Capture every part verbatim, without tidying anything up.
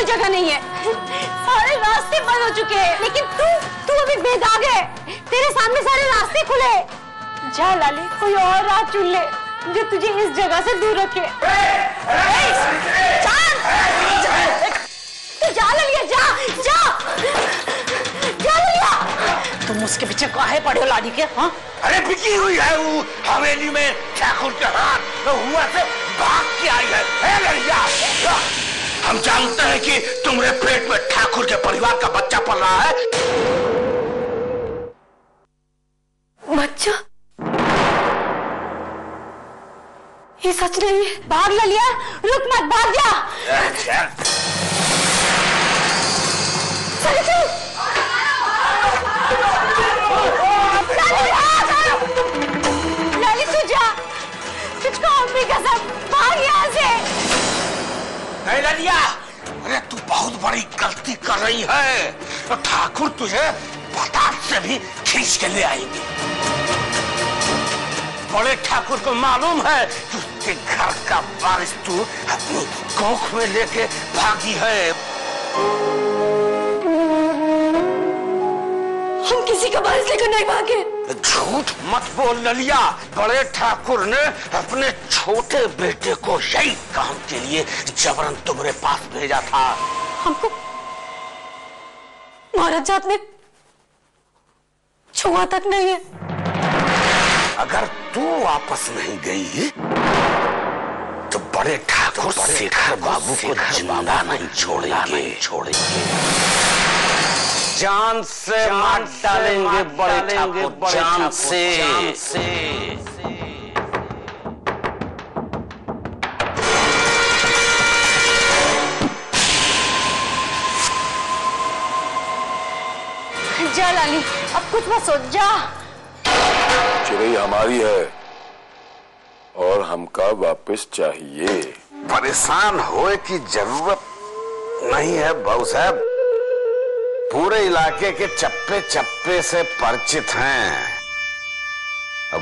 कोई जगह नहीं है, सारे रास्ते बंद हो चुके हैं, लेकिन तू तू अभी बेदाग है, तेरे सामने सारे रास्ते खुले। जा लाले, कोई और राह चुन ले जो तुझे इस जगह से दूर रखे। तू जा ललिया, जा जा जा ललिया। तुम उसके पीछे काहे पड़े हो लाली के? हाँ, अरे बिकी हुई है वो हवेली में ठाकुर के हाथ हुआ से भाग के आई है। हे लड़िया, हम जानते हैं कि तुम्हारे पेट में ठाकुर के परिवार का बच्चा पल रहा है। बच्चा? ये सच नहीं है। भाग ललिया, रुक मत, भाग जा। लली तू जा, तुझको अपनी कसम, भाग यहाँ से। नहीं ललिया, अरे तू बहुत बड़ी गलती कर रही है, तो ठाकुर तुझे पाताल से भी खींच के ले आएंगे। बड़े ठाकुर को मालूम है कि उसके घर का बारिश तू अपनी कोख में लेके भागी है। हम किसी का बारिश लेकर नहीं भागे। झूठ मत बोल ललिया, बड़े ठाकुर ने अपने छोटे बेटे को यही काम के लिए जबरन तुम्हारे पास भेजा था। हमको महाराज जात ने छुआ तक नहीं है। अगर तू वापस नहीं गई तो बड़े ठाकुर तो शेखर बाबू को जिंदा नहीं छोड़ेंगे छोड़ेंगे जान से मार डालेंगे बड़े ठाकुर, जान से। जा लाली, अब कुछ मत सोच, जा। चिड़ै हमारी है और हमका वापस चाहिए। परेशान होए की जरूरत नहीं है बाबू साहब, पूरे इलाके के चप्पे चप्पे से परिचित हैं।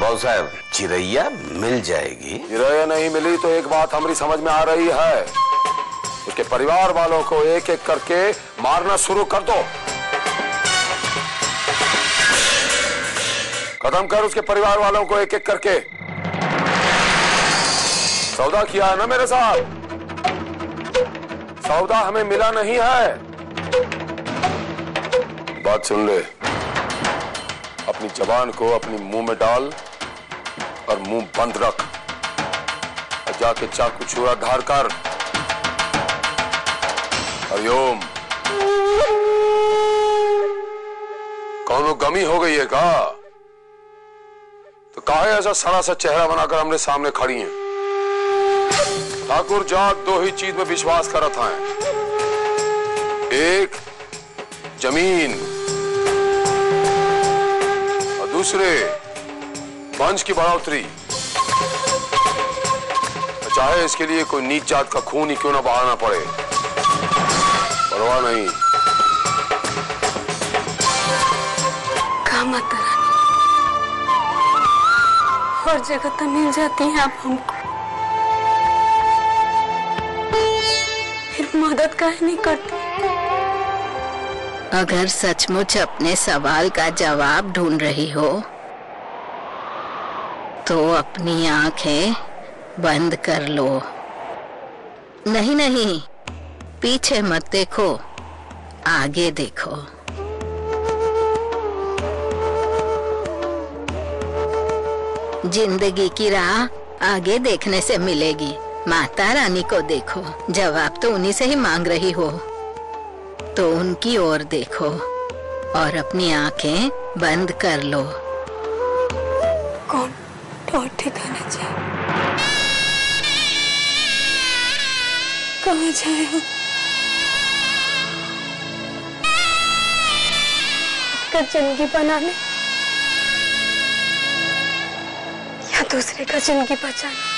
बाबू साहब, चिड़ैया मिल जाएगी। चिड़ैया नहीं मिली तो एक बात हमारी समझ में आ रही है, उसके परिवार वालों को एक एक करके मारना शुरू कर दो। खत्म कर उसके परिवार वालों को एक एक करके। सौदा किया है ना मेरे साथ, सौदा हमें मिला नहीं है। बात सुन ले, अपनी जबान को अपनी मुंह में डाल और मुंह बंद रख और जाके चाकू छुरा धार कर। हरिओम। कौनो गमी हो गई है का? तो काहे ऐसा सड़ा सा चेहरा बनाकर हमने सामने खड़ी है? ठाकुर जात दो ही चीज में विश्वास करत हैं, एक जमीन और दूसरे वंश की बढ़ोतरी। चाहे इसके लिए कोई नीच जात का खून ही क्यों ना बहाना पड़े, परवाह नहीं। काम आता है और जगह तो मिल जाती है आप हमको, फिर मदद काहे नहीं करते? अगर सचमुच अपने सवाल का जवाब ढूंढ रही हो तो अपनी आंखें बंद कर लो। नहीं नहीं, पीछे मत देखो, आगे देखो। जिंदगी की राह आगे देखने से मिलेगी। माता रानी को देखो, जवाब तो उन्हीं से ही मांग रही हो, तो उनकी ओर देखो और अपनी आंखें बंद कर लो। कौन और ठिकाना जाए, कहाँ जाए हम? का जिंदगी बनाने या दूसरे का जिंदगी बचाने?